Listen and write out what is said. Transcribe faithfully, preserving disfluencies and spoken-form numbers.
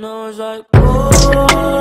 knows like, oh.